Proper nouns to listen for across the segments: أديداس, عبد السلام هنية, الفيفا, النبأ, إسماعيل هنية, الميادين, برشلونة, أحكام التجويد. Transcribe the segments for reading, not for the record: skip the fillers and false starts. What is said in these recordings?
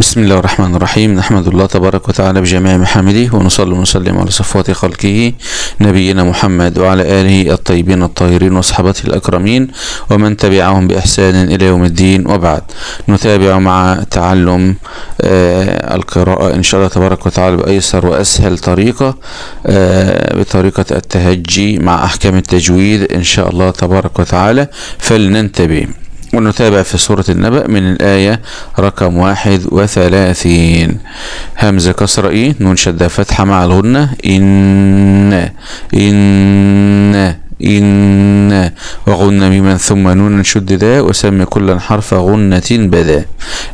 بسم الله الرحمن الرحيم. نحمد الله تبارك وتعالى بجميع محامده ونصلي ونسلم على صفوة خلقه نبينا محمد وعلى آله الطيبين الطاهرين وصحبته الأكرمين ومن تبعهم بإحسان إلى يوم الدين. وبعد نتابع مع تعلم القراءة إن شاء الله تبارك وتعالى بأيسر وأسهل طريقة، بطريقة التهجي مع أحكام التجويد إن شاء الله تبارك وتعالى، فلننتبه ونتابع في سورة النبأ من الآية رقم 31. همزة كسرة إيه، نون شدة فتحة مع الغنة، إن إن إن، وغنة ميما ثم نون شددا، وسمي كل حرف غنة بدا.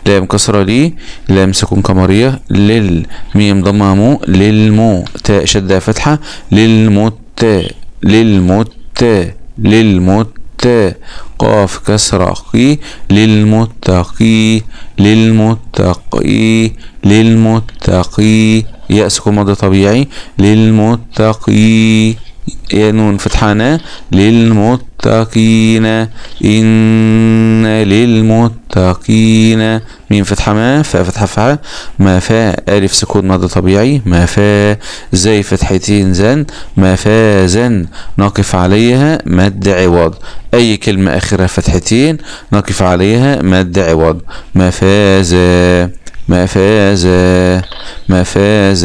لام كسرة لي، لام سكون قمرية لل، ميم ضمة مو للمو، تاء شدة فتحة للمت للمت للمت، قاف كسرة قي للمتقي للمتقي للمتقي، ياء سكون ماضي طبيعي للمتقي، يا نون فتحانا للمتقين، إن للمتقين، ميم فتحة ما، فاء فتحة فعا، ما فاء، ألف سكون ماضي طبيعي ما فاء، زي فتحتين زن ما فاء زن، نقف عليها مد عوض، أي كلمة آخرها فتحتين نقف عليها مد عوض، ما فاز ما فاز ما فاز،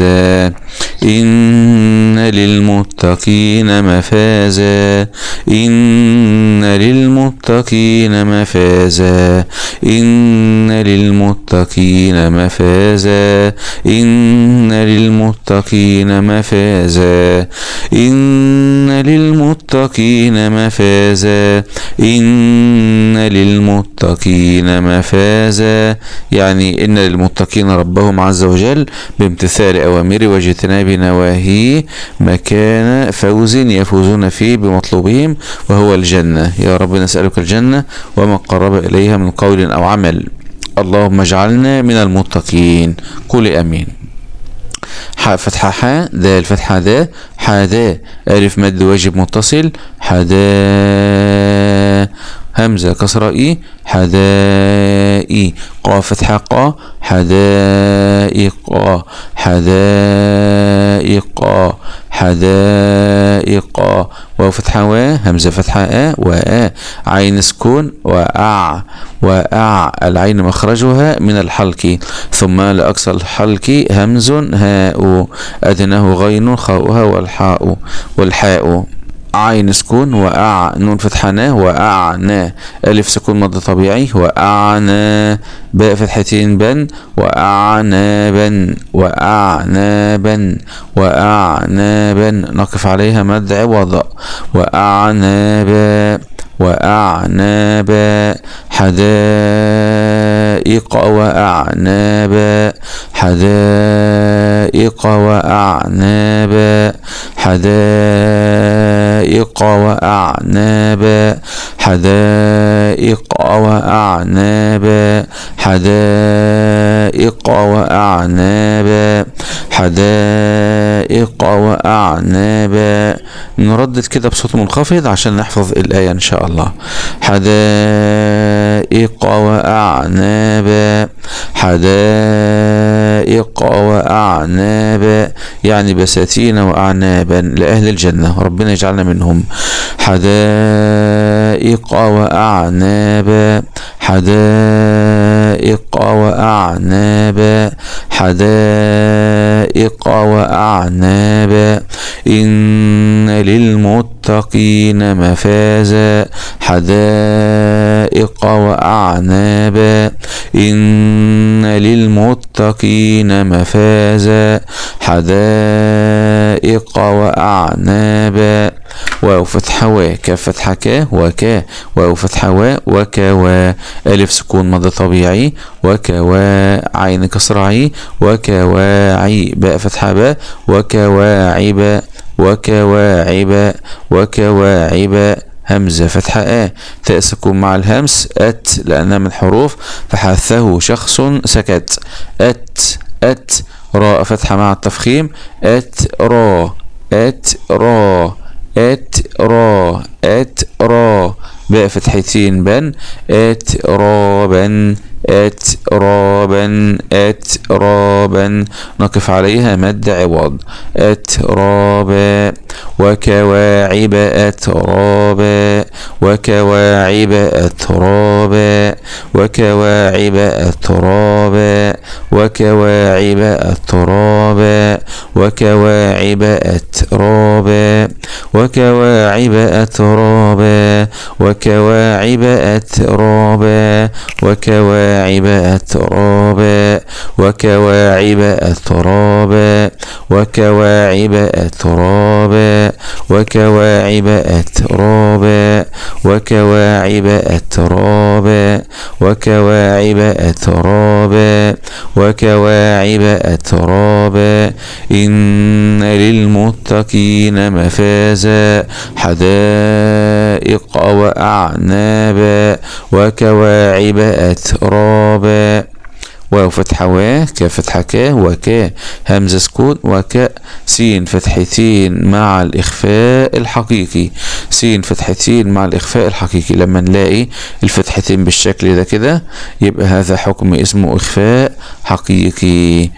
إن للمتقين مفازا، إن للمتقين مفازا، إن للمتقين مفازا، إن للمتقين مفازا، إن للمتقين مفازا، إن للمتقين مفازا، يعني إن للمتقين ربهم عز وجل بامتثال أوامره واجتناب نواهيه مكان فوز يفوزون فيه بمطلوبهم وهو الجنة. يا رب نسألك الجنة وما قرب إليها من قول أو عمل، اللهم اجعلنا من المتقين. قل أمين. حاء فتحة حاء، دال فتحة داء، حدا، ألف مد واجب متصل حدا، همزة كسرة إي حدائي، قاف فتحة قا حدائق حدائق حدائق، واو فتحة وا، همزة فتحة آ وآ، عين سكون وأع وأع، العين مخرجها من الحلق، ثم لأقصى الحلق همز هاء، أدناه غين خاؤها والحاء والحاء، عين سكون وأع، نون فتحة نا وأعنا، ألف سكون مضى طبيعي وأعنا، باء فتحتين بن وأعنابا وأعنابا وأعنابا، نقف عليها مد عوض وأعنابا وأعنابا، حدائق وأعنابا حدائق وأعنابا حدائق وأعنابا حدائق وأعنابا حدائق وأعنابا حدائق وأعنابا. نردد كده بصوت منخفض عشان نحفظ الآية إن شاء الله. حدائق وأعنابا حدائق وأعنابا، يعني بساتين وأعنابا لأهل الجنة، ربنا يجعلنا منهم. حدائق وأعنابا حدائق وأعنابا حدائق وأعنابا، إن للمتقين مفازا حدائق وأعنابا، إن للمتقين مفازا حدائق وأعنابا، واو فتحة وا، كاف فتحة كا وكا، واو فتحة وا وكوا، ألف سكون مضى طبيعي وكوا، عين كسرة عي وكواعي، باء فتحة با وكواعب وكواعب وكواعب، همزة فتحة آ، تاء سكون مع الهمس أت، لأنها من حروف فحثه شخص سكت، أت أت، راء فتحة مع التفخيم أت را أت را أت را أت را، باء فتحتين بن أت را بن اترابا اترابا، نقف عليها مد عوض اترابا، وكواعب اترابا وكواعب اترابا وكواعب اترابا وكواعب اترابا وكواعب اترابا وكواعب اترابا وكواعب اترابا وكواعب اترابا وكواعب اترابا وكواعب اترابا وكواعب اترابا وكواعب اترابا وكواعب اترابا وكواعب اترابا. إن للمتقين مفازا، حدائق وأعنابا وكواعب أترابا. واو فتحة و، كا فتحة كا، وكا همزة سكون، وكا سين فتحتين مع الإخفاء الحقيقي، سين فتحتين مع الإخفاء الحقيقي. لما نلاقي الفتحتين بالشكل ده كده يبقى هذا حكم اسمه إخفاء حقيقي،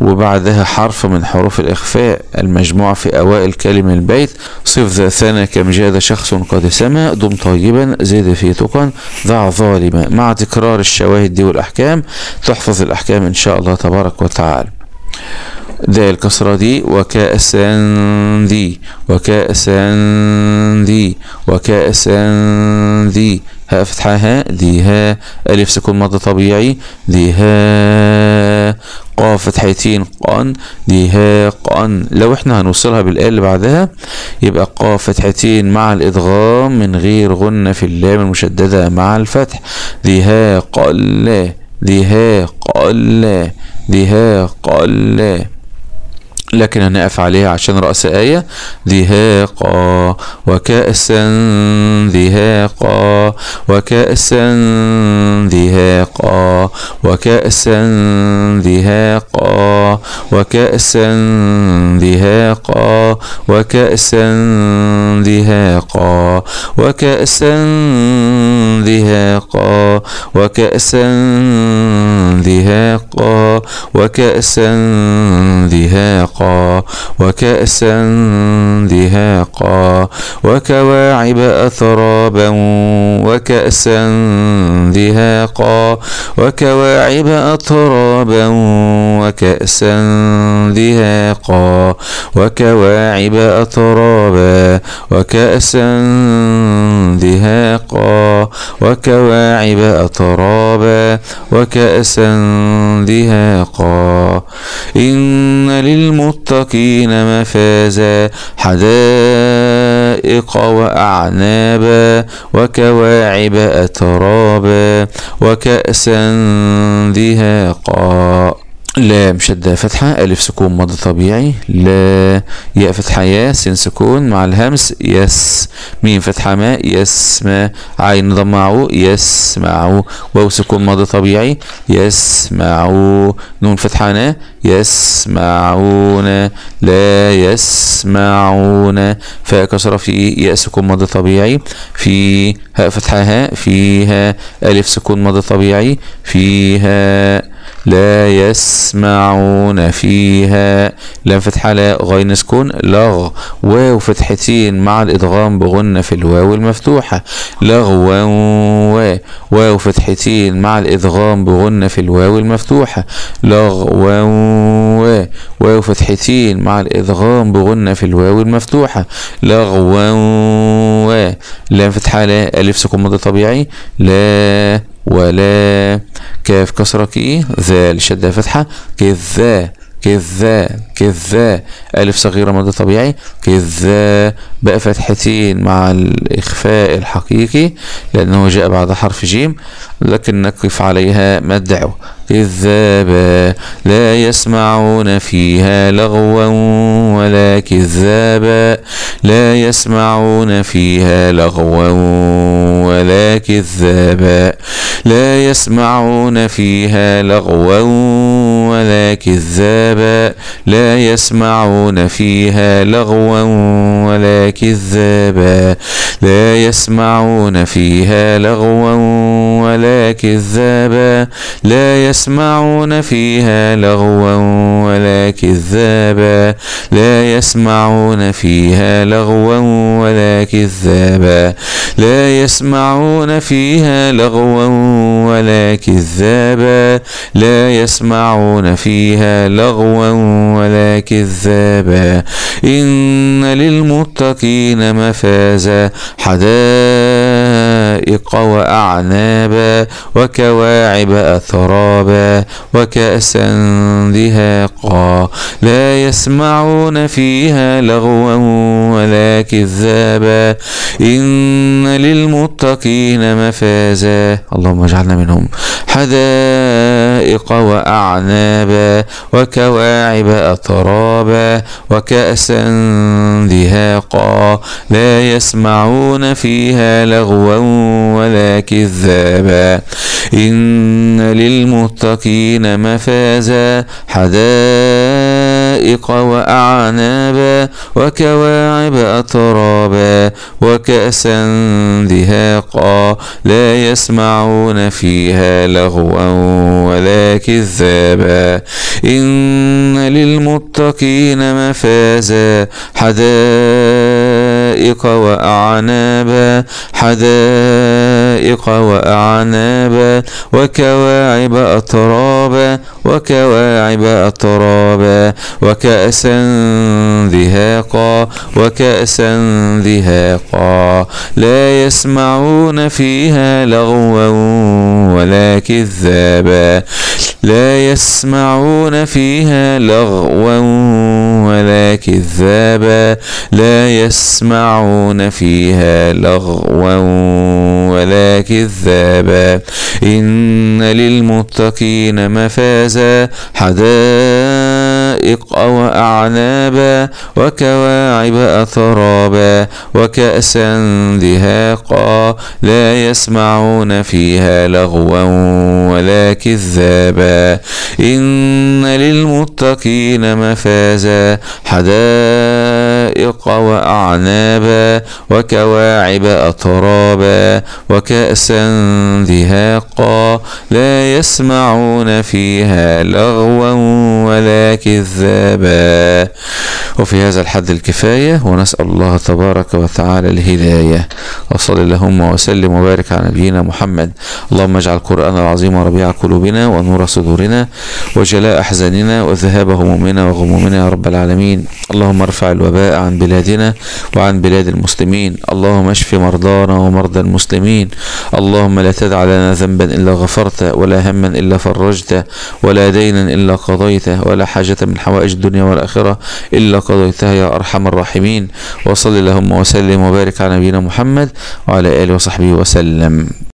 وبعدها حرف من حروف الإخفاء المجموع في أوائل كلمة البيت. صف ذا ثنى كم جاد شخص قد سمى، دم طيبا زد في تقن ضع ظالما. مع تكرار الشواهد دي والأحكام تحفظ الأحكام إن شاء الله تبارك وتعالى. ده الكسرة دي وكأسا ذي وكأسا ذي وكأسا ذي، ها فتحة ها ذي ها، ألف سكون مضى طبيعي ذي ها، قاف فتحتين قان ذي ها قان. لو احنا هنوصلها بالآل اللي بعدها يبقى قاف فتحتين مع الإدغام من غير غنة في اللام المشددة مع الفتح ذي ها قل ذي ها قل ذي ها قل، لكن هنقف عليها عشان رأس آية. ذهاقا وكأسا ذهاقا وكأسا ذهاقا وكأسا ذهاقا وكأسا ذهاقا وكأسا ذهاقا وكأسا ذهاقا وكأسا ذهاقا وكأسا ذهاقا وكأسا دهاقا وكواعب أترابا وكأسا دهاقا وكواعب أترابا وكأسا دهاقا وكواعب أترابا وكأسا دهاقا وكواعب أترابا وكأسا دهاقا. إن للمتقين مفازا، حدائق وأعنابا وكواعب أترابا وكأسا دهاقا. لا مشدة فتحة، ألف سكون مضى طبيعي لا، ياء فتحة يا، سين سكون مع الهمس يس، ميم فتحة ما يسمع، عين ضمعوا يسمعوا، واو سكون مضى طبيعي يسمعوا، نون فتحة نا يسمعون لا يسمعون، فاء كسرة في ياء سكون مضى طبيعي في، هاء فتحة ها فيها، ألف سكون مضى طبيعي فيها، لا يسمعون فيها، لام فتحة لا، غين سكون لغ، واو فتحتين مع الإدغام بغنة في الواو المفتوحة لغوا، واو فتحتين مع الإدغام بغنة في الواو المفتوحة لغوا، واو فتحتين مع الإدغام بغنة في الواو المفتوحة لغوا، لام فتحة لا، ألف سكون مضى طبيعي لا ولا، كاف كسرة كي، ذا لشدة فتحة كذا كذا كذا، ألف صغيرة مضى طبيعي كذا، باء فتحتين مع الإخفاء الحقيقي لأنه جاء بعد حرف جيم، لكن نقف عليها مد عوض. كذابا لا يسمعون فيها لغوا ولا كذابا، لا يسمعون فيها لغوا ولا كذابا، لا يسمعون فيها لغوا ولا كذابا، لا يسمعون فيها لغوا ولا كذابا لا يسمعون فيها لغوا ولا كذابا لا يسمعون فيها لغوا ولا كذابا لا يسمعون فيها لغوا ولا كذابا لا يسمعون فيها لغوا ولا كذابا لا يسمعون فيها لغوا ولا كذابا إن للمتقين مفازا حدائق وأعنابا وكواعب أترابا وكأسا دهاقا لا يسمعون فيها لغوا ولا كذابا إن للمتقين مفازا اللهم اجعلنا منهم حدائق وأعنابا وكواعب أترابا وكأسا دهاقا لا يسمعون فيها لغوا ولا كذابا إن للمتقين مفازا حدائق وأعنابا وكواعب أترابا وكأسا دهاقا لا يسمعون فيها لغوا ولا كذابا إن للمتقين مفازا حدائق وأعنابا حدائق وأعنابا وكواعب أترابا وكواعب أترابا وكأسا دهاقا وكأسا دهاقا لا يسمعون فيها لغوا ولا كذابا لا يسمعون فيها لغوا ولا كذابا لا يسمعون فيها لغوا ولا كذابا إن للمتقين مفازا حدائق وأعنابا وكواعب أترابا وكأسا دهاقا لا يسمعون فيها لغوا ولا كذابا إن للمتقين مفازا حدائق وأعنابا وكواعب أترابا وكأسا دهاقا لا يسمعون فيها لغوا ولا كذابا. وفي هذا الحد الكفاية، ونسأل الله تبارك وتعالى الهداية، وصلى اللهم وسلم وبارك على نبينا محمد. اللهم اجعل القرآن العظيم ربيع قلوبنا ونور صدورنا وجلاء أحزاننا وذهاب همومنا وغمومنا يا رب العالمين. اللهم ارفع الوباء عن بلادنا وعن بلاد المسلمين. اللهم اشف مرضانا ومرضى المسلمين. اللهم لا تدع لنا ذنبا إلا غفرته، ولا هما إلا فرجته، ولا دينا إلا قضيته، ولا حاجة من حوائج الدنيا والآخرة إلا قضيتها يا أرحم الراحمين. وصل اللهم وسلم وبارك على نبينا محمد وعلى آله وصحبه وسلم.